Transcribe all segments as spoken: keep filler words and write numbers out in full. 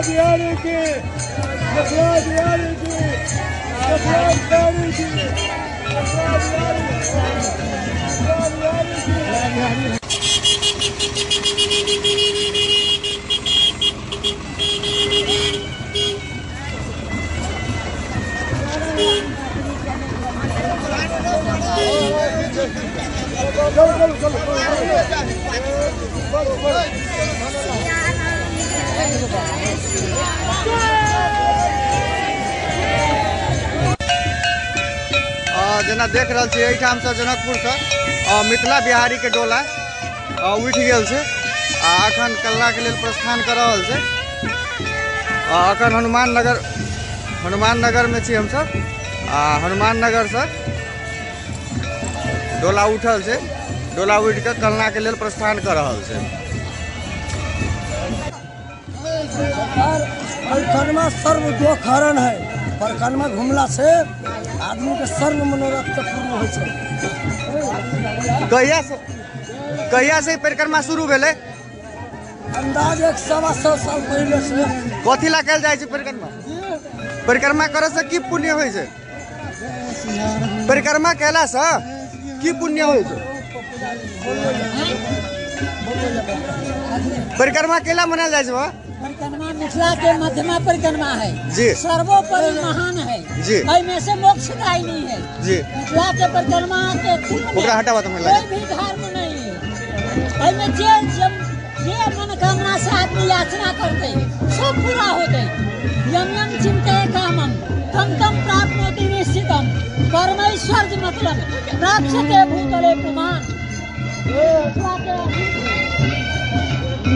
يا जेना देख रहा है अठाम से जनकपुर से मिथिला बिहारी के डोला उठ गल से अखन कल्ला के लिए प्रस्थान कर रहा है। अखन हनुमान नगर हनुमान नगर में छी हम सब। हनुमान नगर से डोला उठल से डोला उठ के कलना के लिए प्रस्थान कर रहा है। परिक्रमा सर्व दो कारण है। परिक्रमा घूमला से आदमी के सर्व मनोरथ पूर्ण हो जाए। कहिया से कहिया से परिक्रमा शुरू भेले? अंदाज एक सवा सौ साल पहले से। कथी ला कल जाए परिक्रमा? परिक्रमा करे से की पुण्य हो जाए? परिक्रमा कैला से की पुण्य हो जाए? परिक्रमा केला मनाल जाए? परिक्रमा मिथिला के मध्यमा परिक्रमा है जी। सर्वोपरि महान है जी। में से मोक्ष दायिनी नहीं है जी। मिथिला के परिक्रमा के कोई भी धर्म नहीं है। में जे जे मनोकामना से आदमी याचना करते सब पूरा होते। यम यम चिंतये कामम तम तम प्राप्नोति निश्चितम परमेश्वर मतलब प्राप्यते भूतले पुमान।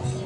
Oh,